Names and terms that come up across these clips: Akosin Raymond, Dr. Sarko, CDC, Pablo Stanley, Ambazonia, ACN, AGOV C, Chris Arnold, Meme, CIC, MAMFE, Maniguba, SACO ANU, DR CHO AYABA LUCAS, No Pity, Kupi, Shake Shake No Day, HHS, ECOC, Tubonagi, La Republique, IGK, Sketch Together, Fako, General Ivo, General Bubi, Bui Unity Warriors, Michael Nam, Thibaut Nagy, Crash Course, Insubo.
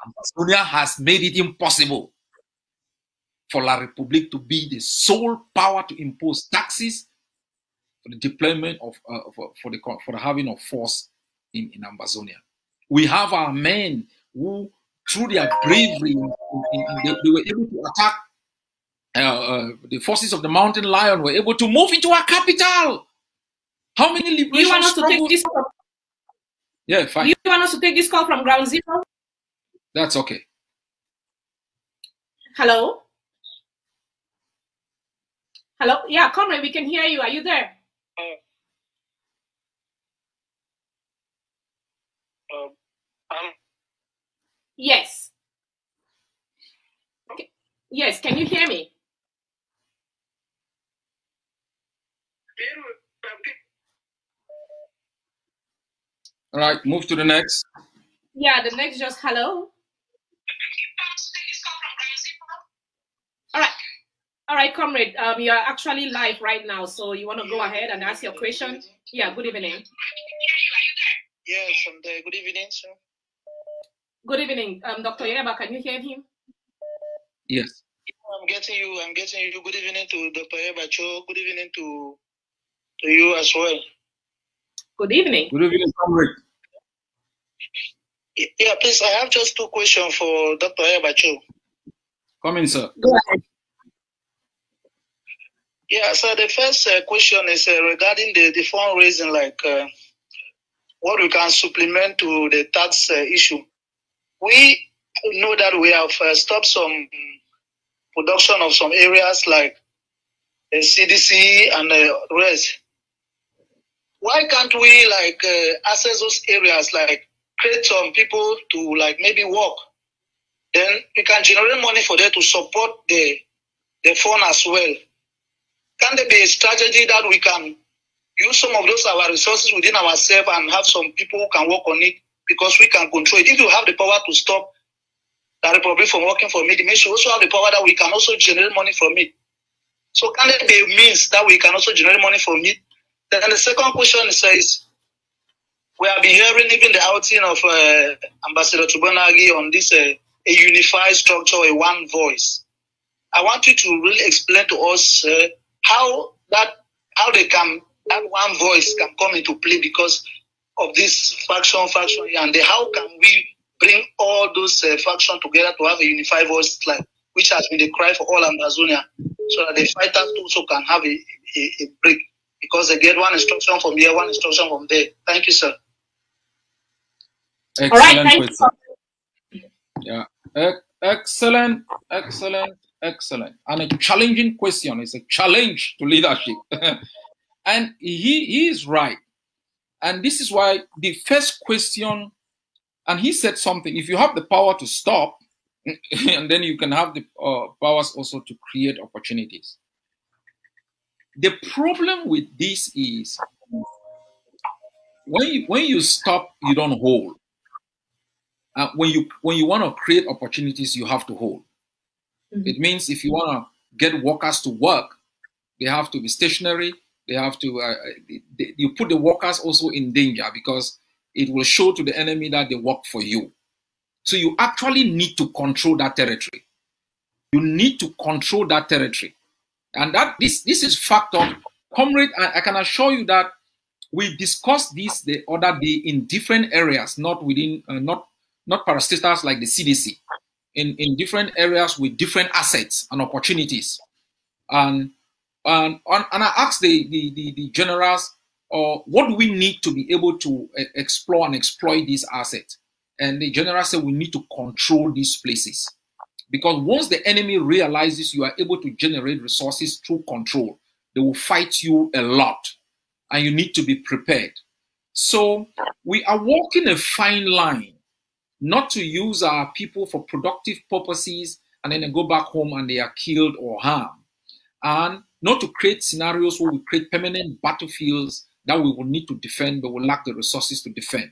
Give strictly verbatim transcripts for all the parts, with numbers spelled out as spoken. Ambazonia has made it impossible for La Republique to be the sole power to impose taxes for the deployment of, uh, for, for, the, for the having of force in, in Ambazonia. We have our men who, through their bravery, in, in, in, they, they were able to attack uh, uh, the forces of the Mountain Lion, were able to move into our capital. How many liberation you want us to take this call? Yeah, fine. You want us to take this call from ground zero? That's okay. Hello? Hello? Yeah, Conrad, we can hear you. Are you there? Uh, um, yes. Okay. Yes, can you hear me? All right, move to the next. Yeah, the next just hello. All right. All right, comrade, um, you are actually live right now, so you want to go ahead and ask your question? Yeah, good evening. Yes, I'm there. Good evening, sir. Good evening. Um, Doctor Ayaba, can you hear him? Yes. I'm getting you. I'm getting you. Good evening to Doctor Ayaba Cho. Good evening to, to you as well. Good evening. Good evening, comrade. Yeah, please, I have just two questions for Doctor Ayaba Cho. Come in, sir. Go ahead. Yeah, so the first uh, question is uh, regarding the, the fundraising, like uh, what we can supplement to the tax uh, issue. We know that we have uh, stopped some production of some areas like the C D C and the rest. Why can't we like uh, access those areas, like create some people to like maybe work? Then we can generate money for them to support the, the fund as well. Can there be a strategy that we can use some of those our resources within ourselves and have some people who can work on it, because we can control it? If you have the power to stop the Republic from working for me, we should also have the power that we can also generate money from it. So can there be a means that we can also generate money from it? Then the second question says, we have been hearing even the outing of uh, Ambassador Tubonagi on this, uh, a unified structure, a one voice. I want you to really explain to us uh, how that how they can that one voice can come into play because of this faction faction and the, how can we bring all those uh, factions together to have a unified voice, like which has been the cry for all Ambazonia, so that the fighters also can have a, a, a break, because they get one instruction from here, one instruction from there. Thank you, sir. Excellent. All right, thank you, sir. Yeah, e excellent, excellent. Excellent. And a challenging question. It's a challenge to leadership. And he, he is right. And this is why the first question, and he said something, if you have the power to stop, and then you can have the uh, powers also to create opportunities. The problem with this is when you, when you stop, you don't hold. Uh, when you, when you want to create opportunities, you have to hold. It means if you want to get workers to work, they have to be stationary. They have to, uh, they, you put the workers also in danger, because it will show to the enemy that they work for you. So you actually need to control that territory. You need to control that territory. And that this, this is factor. Comrade, I, I can assure you that we discussed this the other day in different areas, not within, uh, not, not parastatals like the C D C. In, in different areas with different assets and opportunities. And, and, and I asked the, the, the, the generals, uh, what do we need to be able to uh, explore and exploit these assets? And the general said, we need to control these places. Because once the enemy realizes you are able to generate resources through control, they will fight you a lot. And you need to be prepared. So we are walking a fine line. Not to use our people for productive purposes and then they go back home and they are killed or harmed. And not to create scenarios where we create permanent battlefields that we will need to defend, but will lack the resources to defend.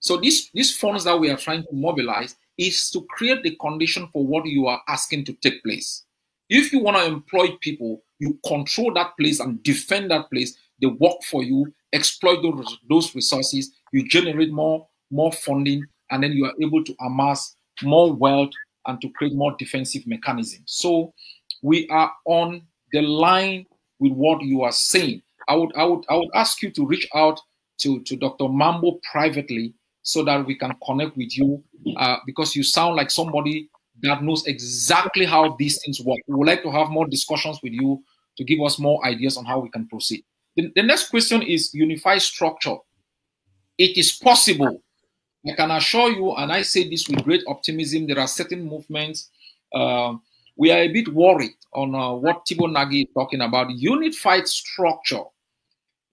So this, these funds that we are trying to mobilize is to create the condition for what you are asking to take place. If you want to employ people, you control that place and defend that place. They work for you, exploit those, those resources, you generate more, more funding, and then you are able to amass more wealth and to create more defensive mechanisms. So we are on the line with what you are saying. I would, I would, I would ask you to reach out to, to Doctor Mambo privately so that we can connect with you, uh, because you sound like somebody that knows exactly how these things work. We would like to have more discussions with you to give us more ideas on how we can proceed. The, the next question is unified structure. It is possible. I can assure you, and I say this with great optimism, there are certain movements. Uh, we are a bit worried on uh, what Thibaut Nagy is talking about. Unified structure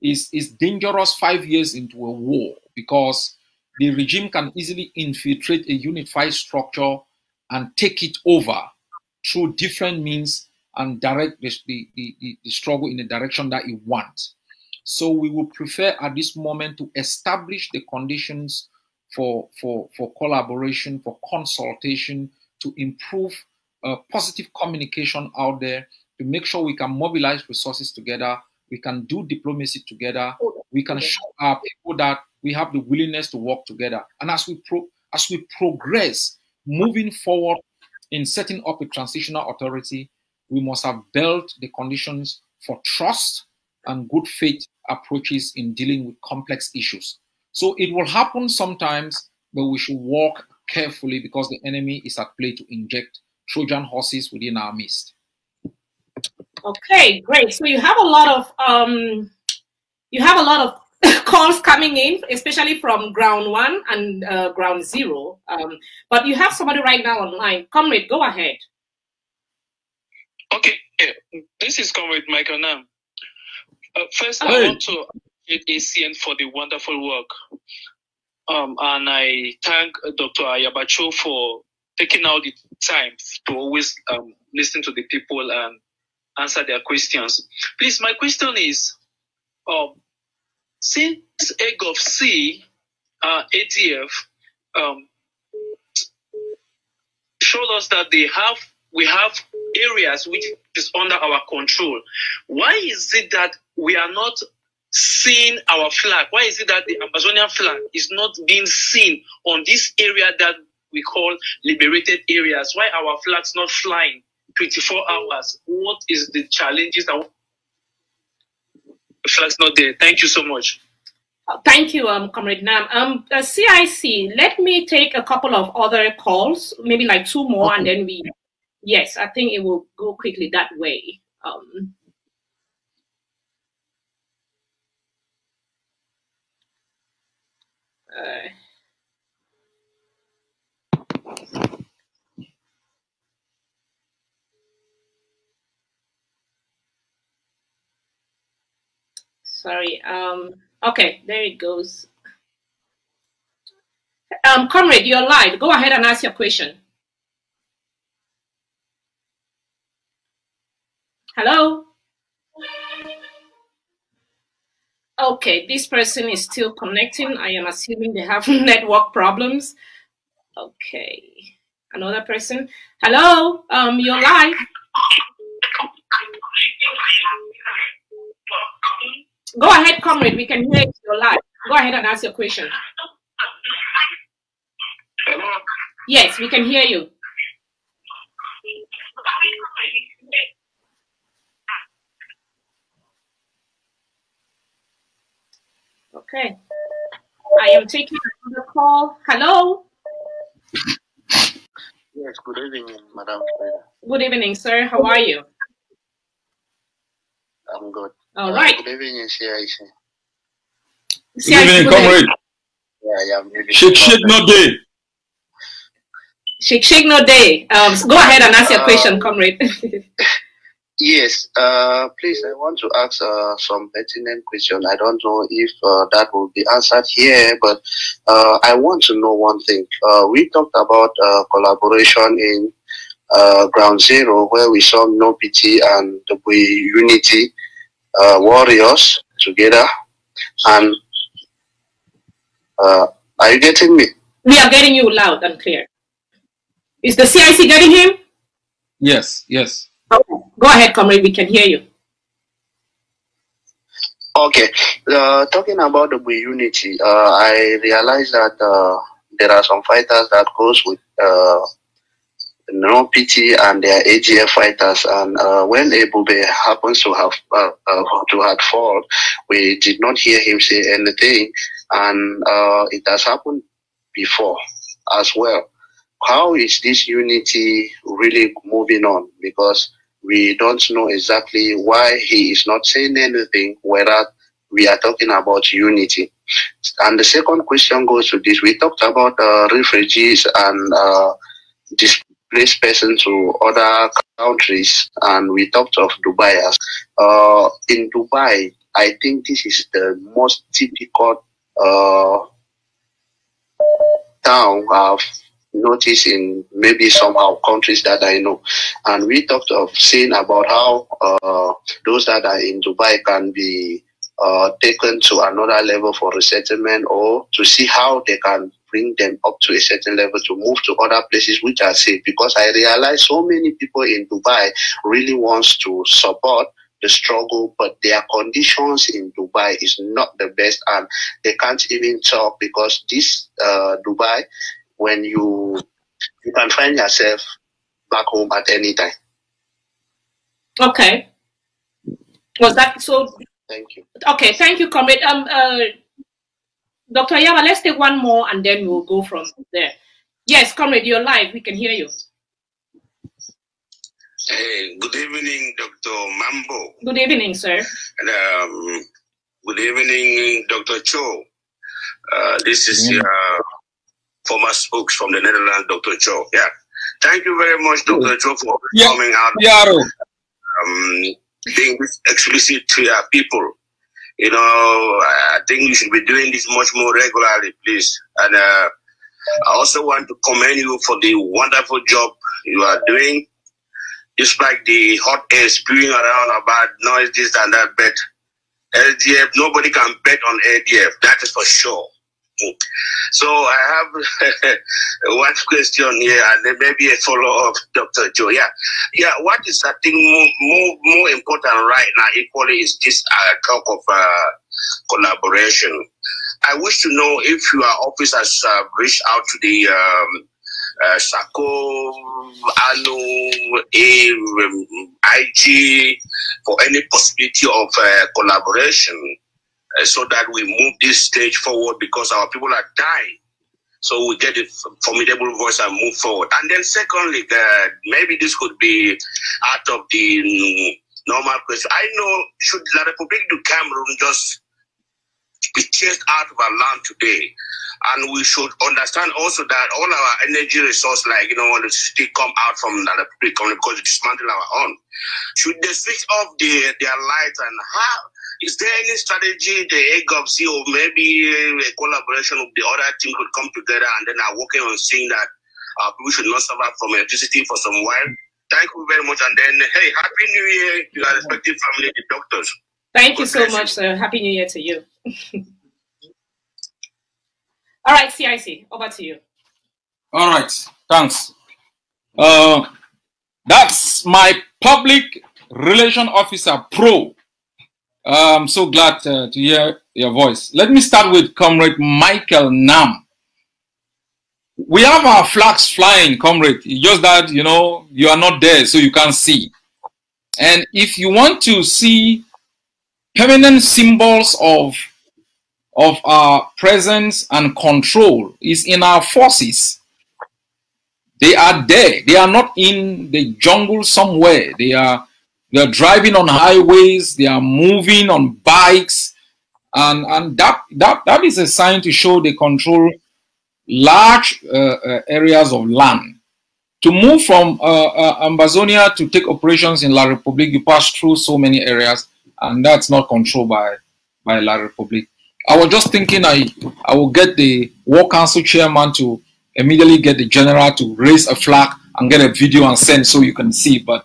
is, is dangerous five years into a war, because the regime can easily infiltrate a unified structure and take it over through different means and direct the, the, the, the struggle in the direction that it wants. So we would prefer at this moment to establish the conditions for, for, for collaboration, for consultation, to improve uh, positive communication out there, to make sure we can mobilize resources together, we can do diplomacy together, we can show our people that we have the willingness to work together. And as we, pro as we progress, moving forward in setting up a transitional authority, we must have built the conditions for trust and good faith approaches in dealing with complex issues. So it will happen sometimes, but we should walk carefully because the enemy is at play to inject Trojan horses within our midst. Okay, great. So you have a lot of um, you have a lot of calls coming in, especially from ground one and uh, ground zero. Um, but you have somebody right now online. Comrade, go ahead. Okay, this is Comrade Michael Nam. Uh, first, I want to thank A C N for the wonderful work. Um, and I thank Doctor Ayaba Cho for taking out the time to always um, listen to the people and answer their questions. Please, my question is, um, since A G O V C, uh, A D F, um, showed us that they have, we have areas which is under our control, why is it that we are not seeing our flag? Why is it that the Ambazonia flag is not being seen on this area that we call liberated areas? Why our flag's not flying twenty-four hours? What is the challenges that the flag's not there? Thank you so much. Thank you, um, Comrade Nam. Um, uh, C I C, let me take a couple of other calls, maybe like two more, okay. And then we... Yes, I think it will go quickly that way. Um, uh, sorry. Um, okay, there it goes. Um, Comrade, you're live. Go ahead and ask your question. Hello? Okay, this person is still connecting. I am assuming they have network problems. Okay, another person. Hello, um, you're live. Go ahead, comrade, we can hear you live. Go ahead and ask your question. Hello? Yes, we can hear you. Okay, I am taking another call. Hello. Yes, good evening, Madam. Good evening, sir. How are you? I'm good. All uh, right. Good evening, C I C. Good evening, comrade. Yeah, I am. Shake, shake, no day. Shake, shake, no day. Um, so go ahead and ask your uh, question, comrade. Yes, uh, please, I want to ask uh, some pertinent question. I don't know if uh, that will be answered here, but uh, I want to know one thing. Uh, we talked about uh, collaboration in uh, Ground Zero, where we saw No Pity and the Bui Unity uh, Warriors together. And uh, are you getting me? We are getting you loud and clear. Is the C I C getting him? Yes, yes. Okay. Go ahead, comrade. We can hear you. Okay. Uh, talking about the Bui Unity, uh, I realized that uh, there are some fighters that goes with uh, No Pity and their A G F fighters, and uh, when Ebube happens to have uh, uh, to have fought, we did not hear him say anything, and uh, it has happened before as well. How is this unity really moving on? Because we don't know exactly why he is not saying anything, whereas we are talking about unity. And the second question goes to this. We talked about uh, refugees and uh, displaced persons to other countries, and we talked of Dubaiers. Uh, in Dubai, I think this is the most difficult uh, town I've noticed in maybe somehow countries that I know. And we talked of seeing about how uh, those that are in Dubai can be Uh, taken to another level for resettlement, or to see how they can bring them up to a certain level to move to other places which are safe. Because I realize so many people in Dubai really wants to support the struggle, but their conditions in Dubai is not the best, and they can't even talk, because this uh, Dubai, when you you can find yourself back home at any time. Okay. Was that so? Thank you. Okay, thank you, Comrade. Um, uh, Doctor Ayaba, let's take one more and then we'll go from there. Yes, Comrade, you're live. We can hear you. Hey, good evening, Doctor Mambo. Good evening, sir. And, um, good evening, Doctor Cho. Uh, this is your uh, former spokes from the Netherlands, Doctor Cho. Yeah. Thank you very much, Doctor Cho, for yeah. coming out. Yeah. Um, being explicit to our people, you know, I think you should be doing this much more regularly, please. And uh, I also want to commend you for the wonderful job you are doing. Just like the hot air spewing around about noise, this and that, but L D F, nobody can bet on A D F, that is for sure. So I have one question here, and maybe a follow-up, Doctor Cho. Yeah, yeah. What is I think more, more more important right now, equally, is this uh, talk of uh, collaboration. I wish to know if your office has uh, reached out to the um, uh, SACO, ANU, I G for any possibility of uh, collaboration, so that we move this stage forward, because our people are dying. So we get a formidable voice and move forward. And then secondly, that maybe this could be out of the normal question. I know, should La Republique du Cameroon just be chased out of our land today? And we should understand also that all our energy resources, like, you know, electricity, come out from La Republique, because we dismantle our own. Should they switch off the, their lights? And how? Is there any strategy the A G O V C, or maybe a collaboration of the other team, could come together and then are working on seeing that uh, we should not suffer from electricity for some while? Thank you very much. And then, hey, Happy New Year to our respective family, the doctors. Thank you so much, sir. Happy New Year to you. All right, C I C, over to you. All right, thanks. Uh, that's my public relation officer, Pro. Uh, I'm so glad uh, to hear your voice. Let me start with Comrade Michael Nam. We have our flags flying, Comrade. It's just that, you know, you are not there, so you can't see. And if you want to see permanent symbols of, of our presence and control, is in our forces. They are there. They are not in the jungle somewhere. They are... They are driving on highways, they are moving on bikes, and, and that, that, that is a sign to show they control large uh, uh, areas of land. To move from uh, uh, Ambazonia to take operations in La Republique, you pass through so many areas, and that's not controlled by, by La Republique. I was just thinking I, I will get the War Council chairman to immediately get the general to raise a flag and get a video and send so you can see, but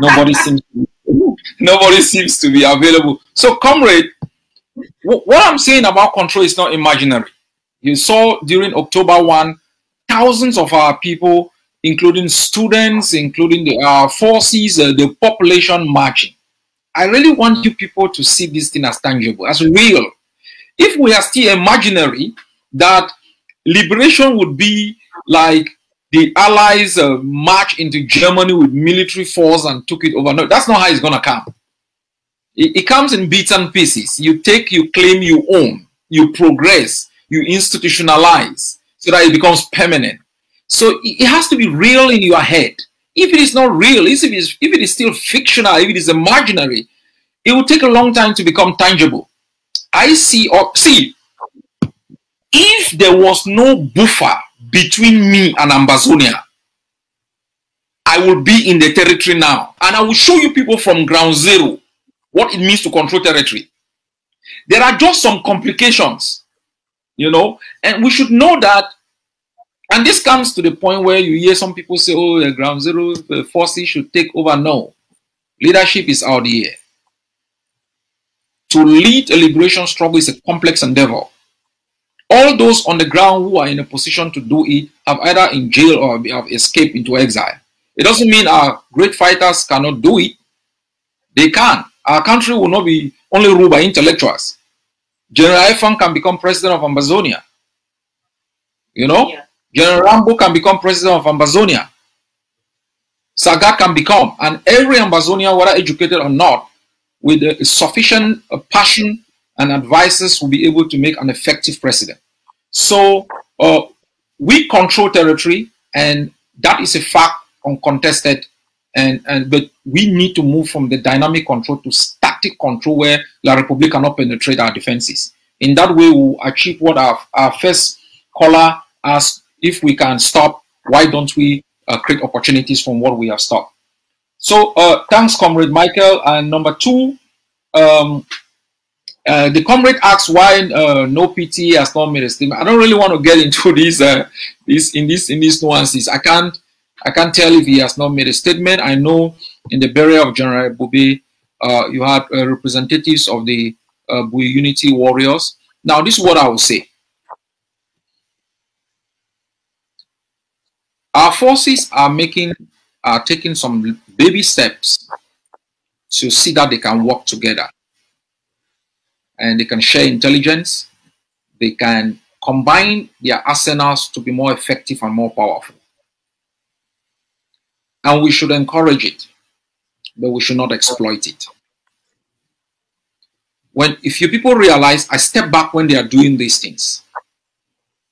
nobody seems to be, nobody seems to be available. So, Comrade, what I'm saying about control is not imaginary. You saw during October first, thousands of our people, including students, including the uh, forces, uh, the population marching. I really want you people to see this thing as tangible, as real. If we are still imaginary, that Liberation would be like the Allies uh, march into Germany with military force and took it over. No, that's not how it's going to come. It, it comes in bits and pieces. You take, you claim, you own, you progress, you institutionalize so that it becomes permanent. So it, it has to be real in your head. If it is not real, if it is, if it is still fictional, if it is imaginary, it will take a long time to become tangible. I see, or see, if there was no buffer between me and Ambazonia, I will be in the territory now. And I will show you people from ground zero what it means to control territory. There are just some complications, you know, and we should know that. And this comes to the point where you hear some people say, oh, the ground zero forces should take over. No, leadership is out here. To lead a liberation struggle is a complex endeavor. All those on the ground who are in a position to do it have either in jail or have escaped into exile. It doesn't mean our great fighters cannot do it. They can. Our country will not be only ruled by intellectuals. General Ivo can become president of Ambazonia. You know? Yeah. General Rambo can become president of Ambazonia. Saga can become. And every Ambazonia, whether educated or not, with a sufficient passion and advisors, will be able to make an effective president. So uh, we control territory, and that is a fact, uncontested. And, and but we need to move from the dynamic control to static control, where La Republique cannot penetrate our defenses. In that way, we'll achieve what our, our first caller asked: if we can stop, why don't we uh, create opportunities from what we have stopped? So uh, thanks, Comrade Michael. And number two, um, Uh, the comrade asks why uh, No Pity has not made a statement. I don't really want to get into these, uh, this in this in these nuances. I can't I can't tell if he has not made a statement. I know in the burial of General Bubi, uh, you had uh, representatives of the uh, Bui Unity Warriors. Now, this is what I will say: our forces are making are taking some baby steps to see that they can work together. And they can share intelligence. They can combine their arsenals to be more effective and more powerful. And we should encourage it, but we should not exploit it. When, if you people realize, I step back when they are doing these things.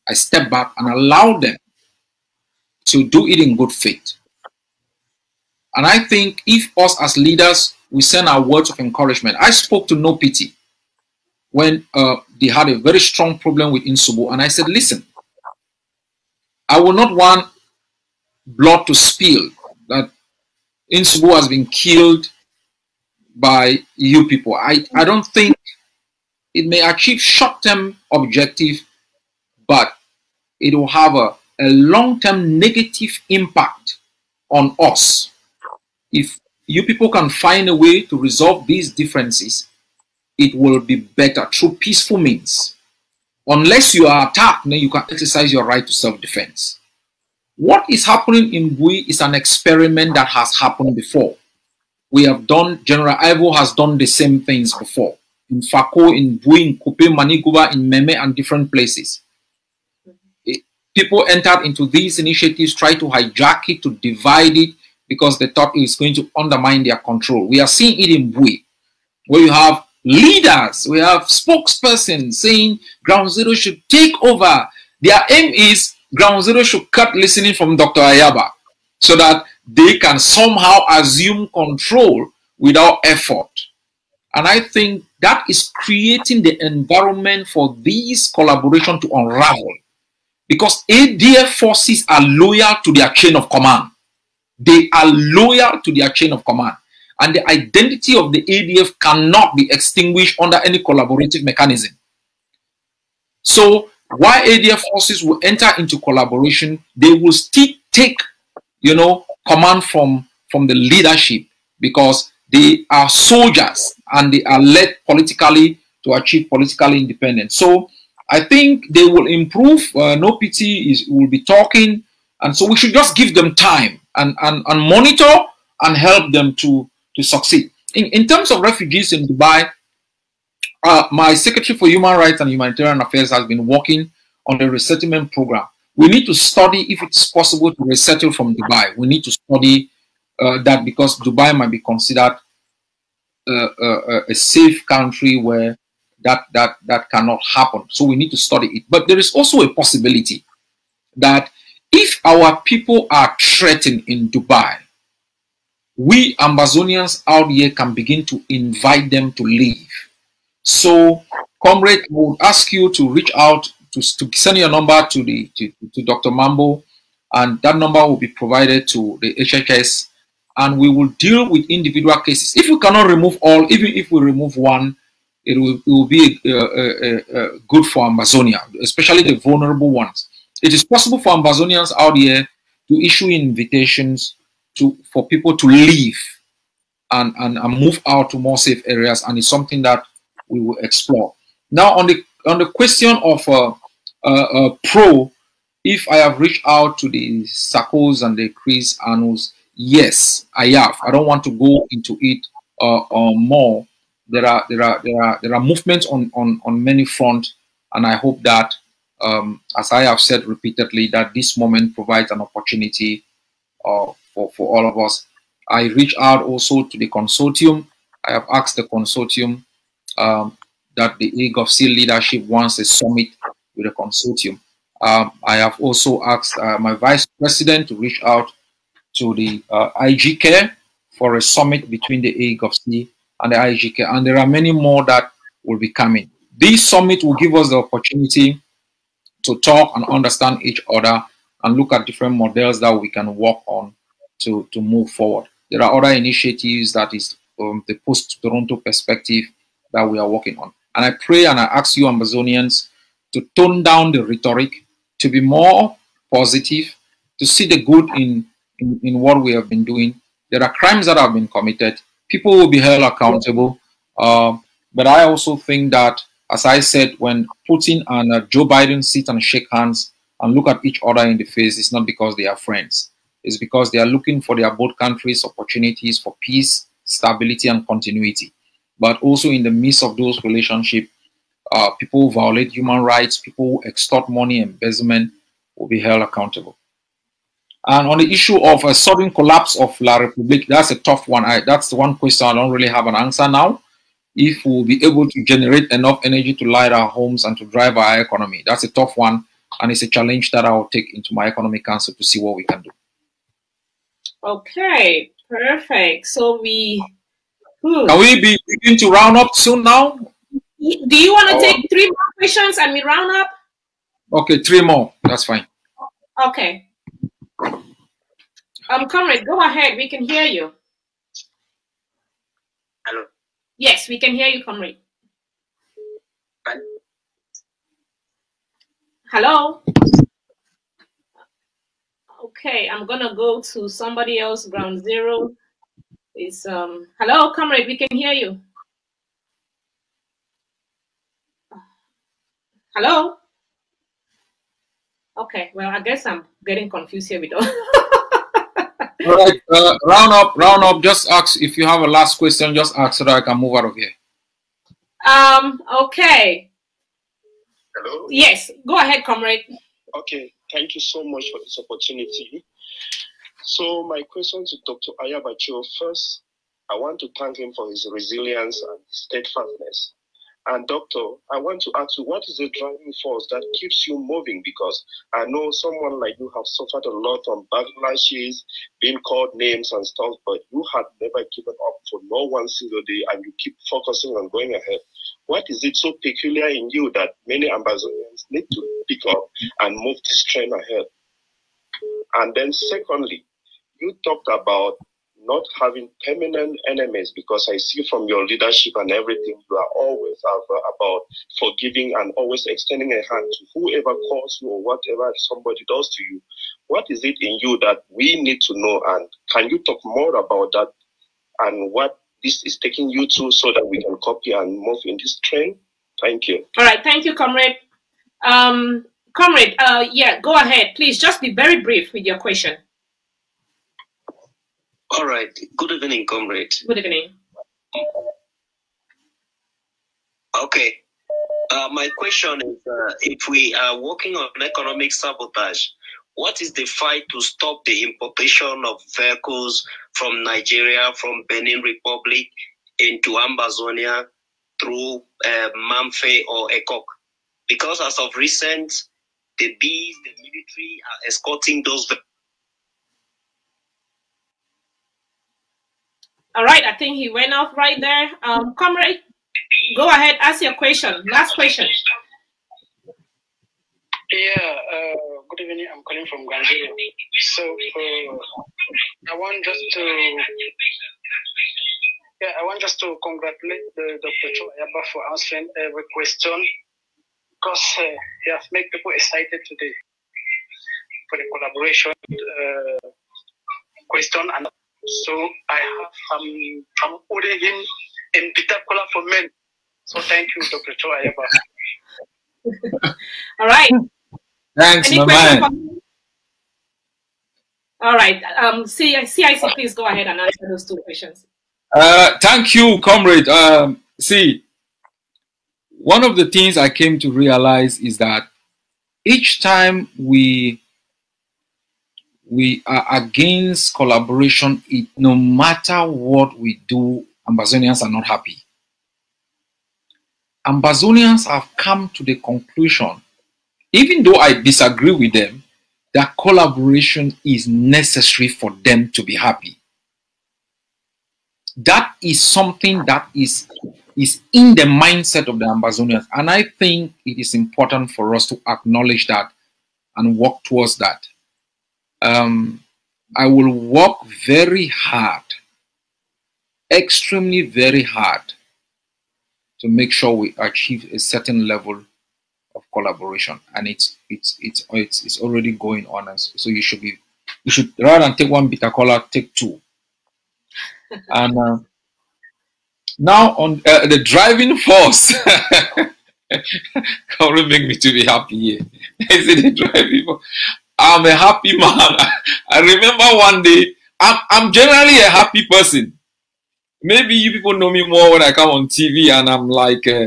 I step back and allow them to do it in good faith. And I think if us as leaders, we send our words of encouragement. I spoke to No Pity when uh, they had a very strong problem with Insubo. And I said, listen, I will not want blood to spill, that Insubo has been killed by you people. I, I don't think it may achieve short-term objective, but it will have a, a long-term negative impact on us. If you people can find a way to resolve these differences, it will be better through peaceful means. Unless you are attacked, then you can exercise your right to self-defense. What is happening in Bui is an experiment that has happened before. We have done, General Ivo has done the same things before. In Fako, in Bui, in Kupi, Maniguba, in Meme, and different places. It, people entered into these initiatives, tried to hijack it, to divide it, because they thought it was going to undermine their control. We are seeing it in Bui, where you have leaders, we have spokespersons saying ground zero should take over. Their aim is ground zero should cut listening from Doctor Ayaba so that they can somehow assume control without effort. And I think that is creating the environment for these collaboration to unravel, because A D F forces are loyal to their chain of command. They are loyal to their chain of command. And the identity of the A D F cannot be extinguished under any collaborative mechanism. So while A D F forces will enter into collaboration, they will still take, you know, command from, from the leadership, because they are soldiers and they are led politically to achieve political independence. So I think they will improve. Uh, No Pity is, will be talking. And so we should just give them time and, and, and monitor and help them to to succeed. In, in terms of refugees in Dubai, uh, my Secretary for Human Rights and Humanitarian Affairs has been working on the resettlement program. We need to study if it's possible to resettle from Dubai. We need to study uh, that, because Dubai might be considered uh, uh, a safe country where that, that, that cannot happen. So we need to study it. But there is also a possibility that if our people are threatened in Dubai, we Ambazonians out here can begin to invite them to leave. So, comrade, I would ask you to reach out, to, to send your number to the to, to Doctor Mambo, and that number will be provided to the H H S, and we will deal with individual cases. If we cannot remove all, even if we remove one, it will, it will be uh, uh, uh, good for Ambazonia, especially the vulnerable ones. It is possible for Ambazonians out here to issue invitations to for people to leave and, and, and move out to more safe areas, and it's something that we will explore. Now, on the on the question of uh, uh, uh, pro, if I have reached out to the SACOs and the Chris Arnolds, yes, I have. I don't want to go into it uh, uh, more. There are there are there are there are movements on on on many fronts, and I hope that, um, as I have said repeatedly, that this moment provides an opportunity uh, for for all of us. I reach out also to the consortium. I have asked the consortium um, that the A G O V C leadership wants a summit with the consortium. Um, I have also asked uh, my vice president to reach out to the uh, I G K for a summit between the A G O V C and the I G K, and there are many more that will be coming. This summit will give us the opportunity to talk and understand each other and look at different models that we can work on to, to move forward. There are other initiatives that is um, the post-Toronto perspective that we are working on. And I pray and I ask you Ambazonians to tone down the rhetoric, to be more positive, to see the good in, in, in what we have been doing. There are crimes that have been committed. People will be held accountable. Uh, but I also think that, as I said, when Putin and uh, Joe Biden sit and shake hands and look at each other in the face, it's not because they are friends. It's because they are looking for their both countries' opportunities for peace, stability, and continuity. But also in the midst of those relationships, uh, people who violate human rights, people who extort money, embezzlement, will be held accountable. And on the issue of a sudden collapse of La Republique, that's a tough one. I, that's the one question I don't really have an answer now. If we'll be able to generate enough energy to light our homes and to drive our economy, that's a tough one. And it's a challenge that I'll take into my economic council to see what we can do. Okay, perfect. So we... Ooh. Can we be beginning to round up soon now? Do you want to oh. take three more questions and we round up? Okay, three more. That's fine. Okay. Um, comrade, go ahead. We can hear you. Hello. Yes, we can hear you, comrade. Hi. Hello. Okay, I'm gonna go to somebody else. Ground zero is um. Hello, comrade. We can hear you. Hello. Okay. Well, I guess I'm getting confused here with all. All right, uh, round up, round up. Just ask if you have a last question. Just ask so that I can move out of here. Um. Okay. Hello. Yes. Go ahead, comrade. Okay. Thank you so much for this opportunity. So my question to Doctor Ayaba Cho, first, I want to thank him for his resilience and steadfastness. And Doctor, I want to ask you, what is the driving force that keeps you moving? Because I know someone like you have suffered a lot from backlashes, being called names and stuff, but you had never given up for no one single day, and you keep focusing on going ahead. What is it so peculiar in you that many Ambazonians need to pick up and move this train ahead? And then secondly, you talked about not having permanent enemies, because I see from your leadership and everything, you are always about forgiving and always extending a hand to whoever calls you or whatever somebody does to you. What is it in you that we need to know, and can you talk more about that and what this is taking you to so that we can copy and move in this train? Thank you. All right. Thank you, comrade. Um, comrade, uh, yeah, go ahead. Please just be very brief with your question. All right. Good evening, comrade. Good evening. Okay. Uh, my question is, uh, if we are working on economic sabotage, what is the fight to stop the importation of vehicles from Nigeria, from Benin Republic into Ambazonia through uh, MAMFE or ECOC? Because as of recent, the bees, the military are escorting those. All right, I think he went off right there. Um, comrade, go ahead, ask your question. Last question. Yeah, uh, good evening. I'm calling from Gambia. So uh, I want just to, yeah, I want just to congratulate uh, Doctor Cho Ayaba for answering every question, because uh, he has made people excited today for the collaboration uh, question, and so I have um, I'm ordering him in particular for men. So thank you, Doctor Cho Ayaba. All right. Thanks, any question? All right. Um, C I C, please go ahead and answer those two questions. Uh, thank you, comrade. Um, see, one of the things I came to realize is that each time we we are against collaboration, it, no matter what we do, Ambazonians are not happy. Ambazonians have come to the conclusion, even though I disagree with them, that collaboration is necessary for them to be happy. That is something that is, is in the mindset of the Ambazonians. And I think it is important for us to acknowledge that and work towards that. Um, I will work very hard, extremely very hard, to make sure we achieve a certain level of collaboration, and it's it's it's it's, it's already going on. And so you should be, you should rather than take one bitter cola, take two. And uh, now on uh, the driving force, can't make me to be happy here. Is it the driving force? I'm a happy man. I remember one day. I'm I'm generally a happy person. Maybe you people know me more when I come on T V and I'm like, uh,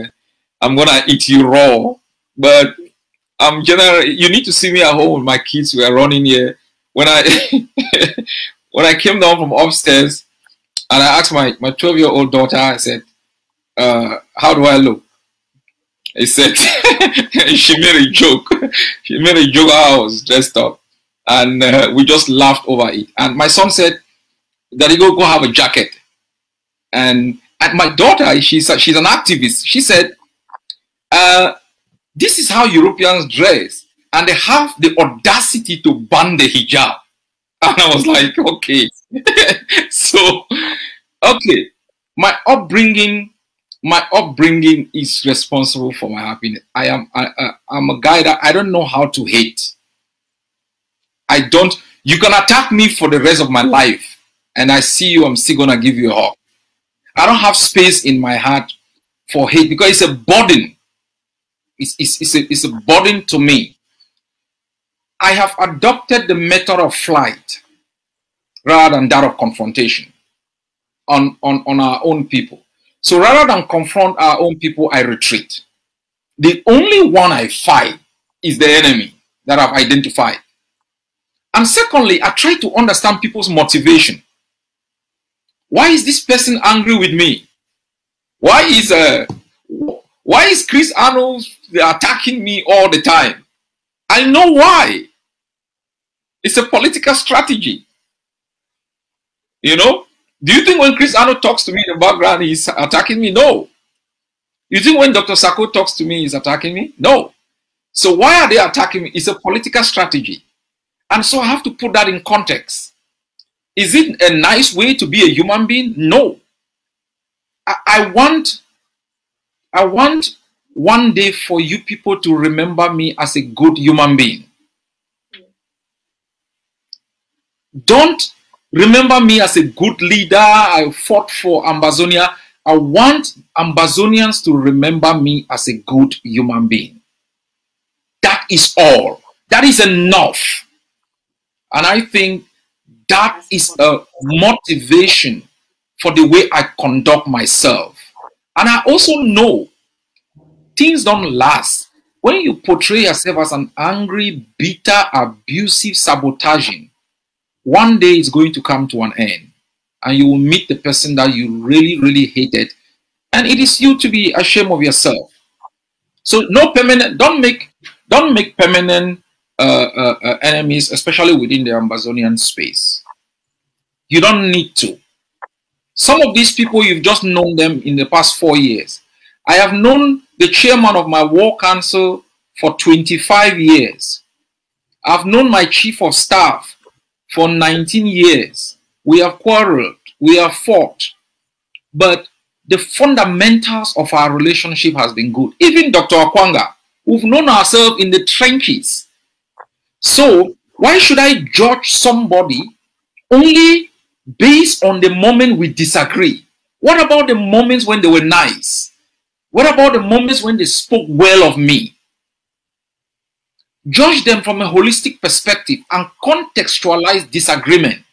I'm gonna eat you raw. But I'm generally, you need to see me at home with my kids. We are running here. When I when I came down from upstairs and I asked my my twelve year old daughter, I said, uh, "How do I look?" I said, she made a joke. She made a joke how I was dressed up, and uh, we just laughed over it. And my son said, "Daddy, go go have a jacket." And, and my daughter, she's, she's an activist. She said, uh, this is how Europeans dress. And they have the audacity to ban the hijab. And I was like, okay. So, okay. My upbringing, my upbringing is responsible for my happiness. I am, I, I, I'm a guy that I don't know how to hate. I don't, you can attack me for the rest of my life. And I see you, I'm still going to give you a hug. I don't have space in my heart for hate because it's a burden. It's, it's, it's, a, it's a burden to me. I have adopted the method of flight rather than that of confrontation on, on, on our own people. So rather than confront our own people, I retreat. The only one I fight is the enemy that I've identified. And secondly, I try to understand people's motivation. Why is this person angry with me? Why is uh, why is Chris Arnold attacking me all the time? I know why. It's a political strategy. You know? Do you think when Chris Arnold talks to me in the background, he's attacking me? No. You think when Doctor Sarko talks to me, he's attacking me? No. So why are they attacking me? It's a political strategy. And so I have to put that in context. Is it a nice way to be a human being? No. I, I want, I want one day for you people to remember me as a good human being. Don't remember me as a good leader. I fought for Ambazonia. I want Ambazonians to remember me as a good human being. That is all. That is enough. And I think that is a motivation for the way I conduct myself. And I also know things don't last. When you portray yourself as an angry, bitter, abusive, sabotaging, one day it's going to come to an end. And you will meet the person that you really, really hated. And it is you to be ashamed of yourself. So no permanent, don't make, don't make permanent uh, uh, uh, enemies, especially within the Ambazonian space. You don't need to. Some of these people, you've just known them in the past four years. I have known the chairman of my war council for twenty-five years. I've known my chief of staff for nineteen years. We have quarreled, we have fought, but the fundamentals of our relationship has been good. Even Doctor Akwanga, we've known ourselves in the trenches. So why should I judge somebody only based on the moment we disagree? What about the moments when they were nice? What about the moments when they spoke well of me? Judge them from a holistic perspective and contextualize disagreement.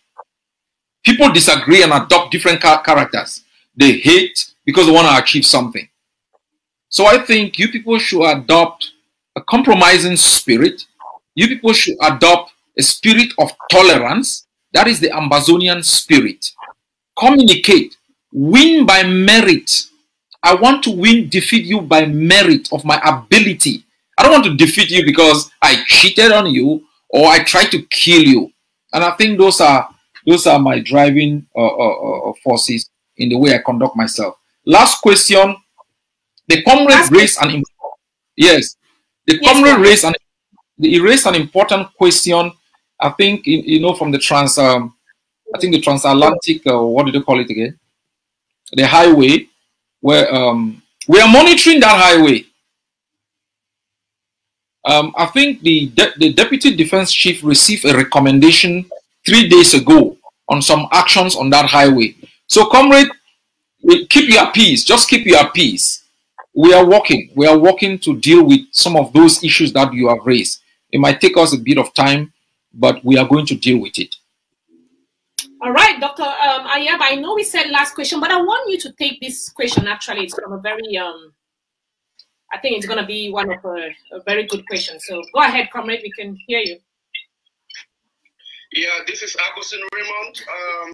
People disagree and adopt different characters. They hate because they want to achieve something. So I think you people should adopt a compromising spirit. You people should adopt a spirit of tolerance. That is the Ambazonian spirit. Communicate. Win by merit. I want to win, defeat you by merit of my ability. I don't want to defeat you because I cheated on you or I tried to kill you. And I think those are, those are my driving uh, uh, uh, forces in the way I conduct myself. Last question. The comrade raised an important question. Yes. The yes, comrade raised an, the, raised an important question. I think, you know, from the trans, um, I think the transatlantic, uh, what do they call it again? The highway. Where, um, we are monitoring that highway. Um, I think the, de the Deputy Defense Chief received a recommendation three days ago on some actions on that highway. So, comrade, keep your peace. Just keep your peace. We are working. We are working to deal with some of those issues that you have raised. It might take us a bit of time, but we are going to deal with it. All right, Doctor Um, Ayaba, I know we said last question, but I want you to take this question. Actually, it's from a very, um, I think it's going to be one of a, a very good question. So go ahead, comrade, we can hear you. Yeah, this is Akosin Raymond, um,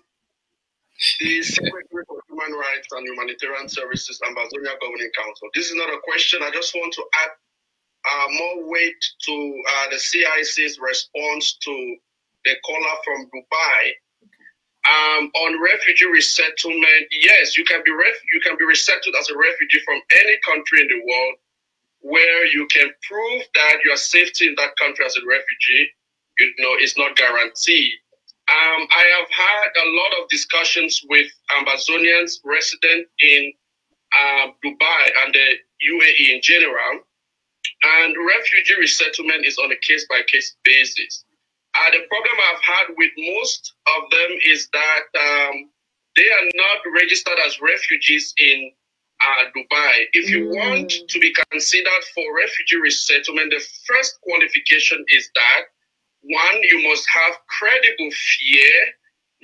the Secretary for Human Rights and Humanitarian Services, Ambazonia Governing Council. This is not a question. I just want to add uh, more weight to uh, the C I C's response to the caller from Dubai. Um, on refugee resettlement, yes, you can be ref you can be resettled as a refugee from any country in the world where you can prove that your safety in that country as a refugee, you know, is not guaranteed. Um, I have had a lot of discussions with Ambazonians resident in uh, Dubai and the U A E in general, and refugee resettlement is on a case-by-case basis. Uh, the problem I've had with most of them is that um, they are not registered as refugees in uh, Dubai. If you mm. want to be considered for refugee resettlement, the first qualification is that, one, you must have credible fear.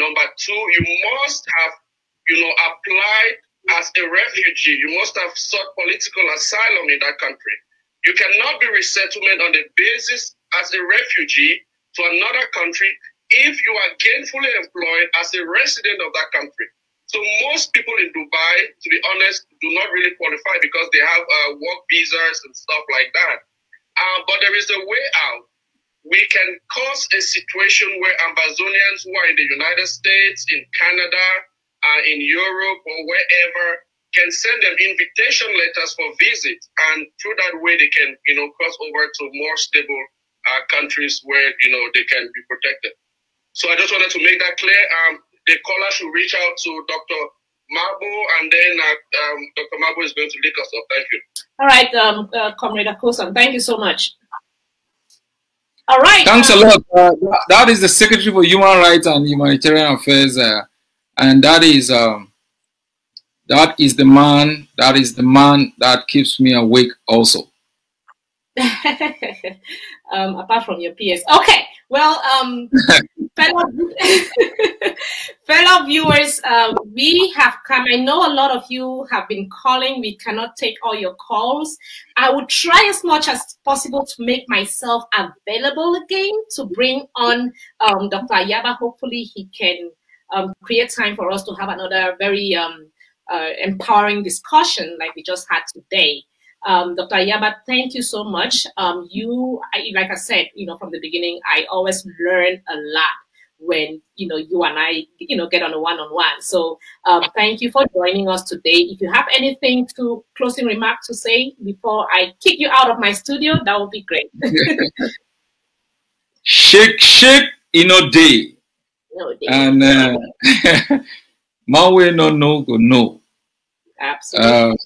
Number two, you must have, you know, applied as a refugee. You must have sought political asylum in that country. You cannot be resettlement on the basis as a refugee to another country if you are gainfully employed as a resident of that country. So most people in Dubai, to be honest, do not really qualify because they have uh, work visas and stuff like that. Uh, but there is a way out. We can cause a situation where Ambazonians who are in the United States, in Canada, uh, in Europe, or wherever, can send them invitation letters for visits. And through that way, they can, you know, cross over to more stable Uh, countries where, you know, they can be protected. So I just wanted to make that clear. Um, the caller should reach out to Doctor Mambo, and then uh, um, Doctor Mambo is going to link us up. Thank you. All right, um, uh, Comrade Akosin, thank you so much. All right. Thanks um, a lot. Uh, that is the Secretary for Human Rights and Humanitarian Affairs, uh, and that is um, that is the man. That is the man that keeps me awake, also. um, apart from your P S. Okay, well, um, fellow, Fellow viewers, uh, we have come, I know a lot of you have been calling. We cannot take all your calls. I will try as much as possible to make myself available again to bring on um, Doctor Ayaba. Hopefully he can um, create time for us to have another very um, uh, empowering discussion like we just had today. Um, Doctor Ayaba, thank you so much. Um, you, I, like I said, you know, from the beginning, I always learn a lot when you know you and I you know get on a one-on-one. So um thank you for joining us today. If you have anything to closing remark to say before I kick you out of my studio, that would be great. Shake shake in a day. No day. And uh, my way no no go no. Absolutely. Uh,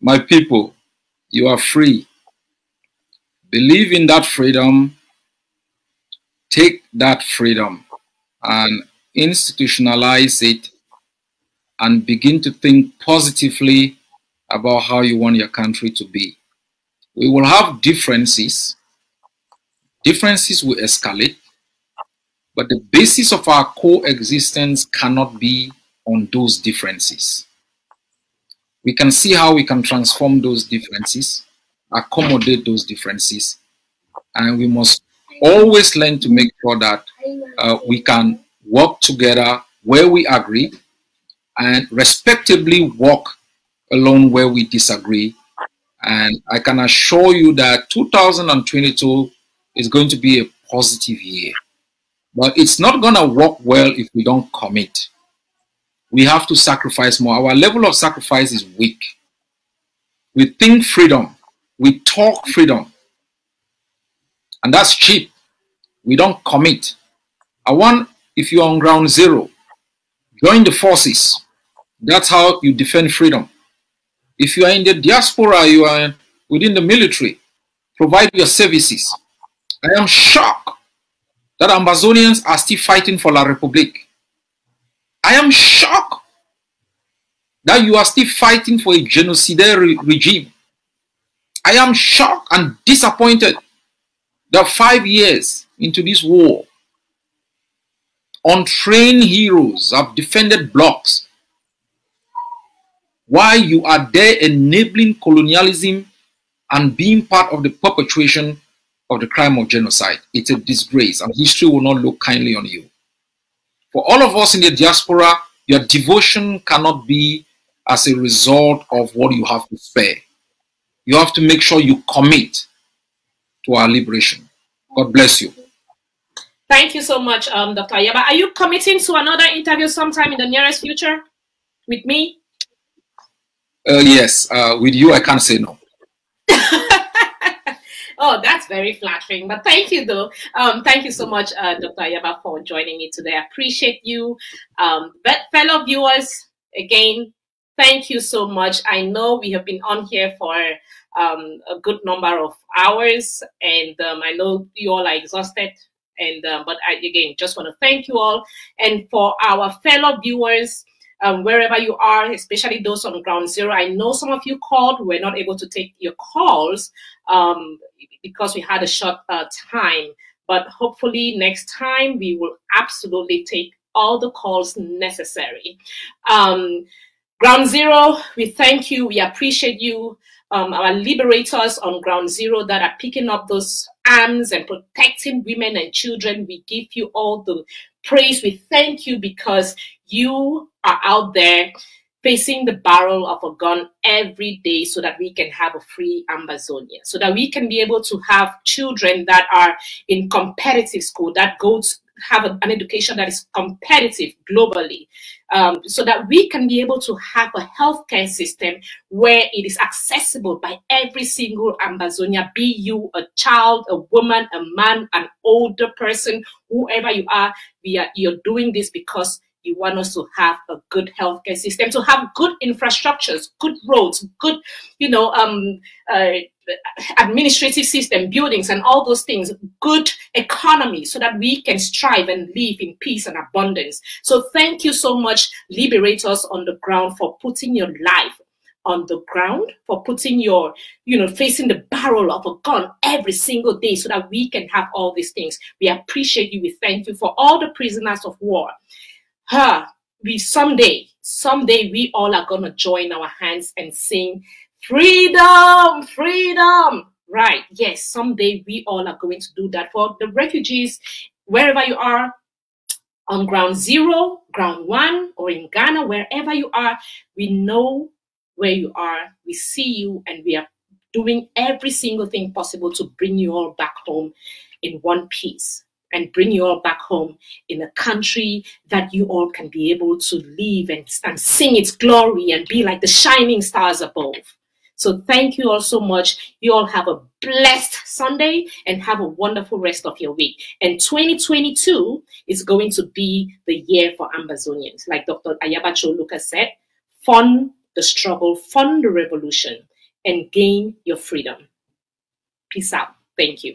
my people, you are free. Believe in that freedom. Take that freedom and institutionalize it and begin to think positively about how you want your country to be. We will have differences. Differences will escalate, but the basis of our coexistence cannot be on those differences. We can see how we can transform those differences, accommodate those differences, and we must always learn to make sure that uh, we can work together where we agree and respectably walk alone where we disagree. And I can assure you that two thousand twenty-two is going to be a positive year. But it's not going to work well if we don't commit. We have to sacrifice more. Our level of sacrifice is weak. We think freedom. We talk freedom. And that's cheap. We don't commit. I want, if you're on ground zero, join the forces. That's how you defend freedom. If you are in the diaspora, you are within the military, provide your services. I am shocked that Ambazonians are still fighting for La Republique. I am shocked that you are still fighting for a genocidal re regime. I am shocked and disappointed. There are five years into this war. Untrained heroes have defended blocks. While you are there enabling colonialism and being part of the perpetuation of the crime of genocide. It's a disgrace, and history will not look kindly on you. For all of us in the diaspora, your devotion cannot be as a result of what you have to spare. You have to make sure you commit to our liberation. God bless you. Thank you so much, um, Doctor Ayaba. Are you committing to another interview sometime in the nearest future with me? Uh, yes, uh, with you I can't say no. Oh, that's very flattering, but thank you though. Um, thank you so much, uh, Doctor Ayaba, for joining me today. I appreciate you. Um, but fellow viewers, again, thank you so much. I know we have been on here for Um, a good number of hours, and um, I know you all are exhausted, and um, but I, again, just want to thank you all. And for our fellow viewers, um, wherever you are, especially those on ground zero, I know some of you called, we're not able to take your calls um, because we had a short uh, time, but hopefully next time we will absolutely take all the calls necessary. Um, ground zero, we thank you, we appreciate you. Um, our liberators on ground zero that are picking up those arms and protecting women and children, we give you all the praise. We thank you because you are out there facing the barrel of a gun every day so that we can have a free Ambazonia, so that we can be able to have children that are in competitive school, that go to have a, an education that is competitive globally, um, so that we can be able to have a healthcare system where it is accessible by every single Ambazonia, be you a child, a woman, a man, an older person, whoever you are, we are you're doing this because you want us to have a good healthcare system, to have good infrastructures, good roads, good, you know, um, uh, administrative system, buildings, and all those things, good economy, so that we can strive and live in peace and abundance. So thank you so much, liberators on the ground, for putting your life on the ground, for putting your, you know, facing the barrel of a gun every single day so that we can have all these things. We appreciate you. We thank you for all the prisoners of war. her, we someday, someday we all are gonna join our hands and sing freedom, freedom. Right, yes, someday we all are going to do that for the refugees, wherever you are, on ground zero, ground one, or in Ghana, wherever you are, we know where you are, we see you, and we are doing every single thing possible to bring you all back home in one piece and bring you all back home in a country that you all can be able to live and, and sing its glory and be like the shining stars above. So thank you all so much. You all have a blessed Sunday and have a wonderful rest of your week. And twenty twenty-two is going to be the year for Ambazonians. Like Doctor Ayaba Cho Lucas said, fund the struggle, fund the revolution, and gain your freedom. Peace out. Thank you.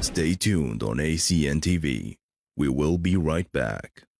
Stay tuned on A C N T V. We will be right back.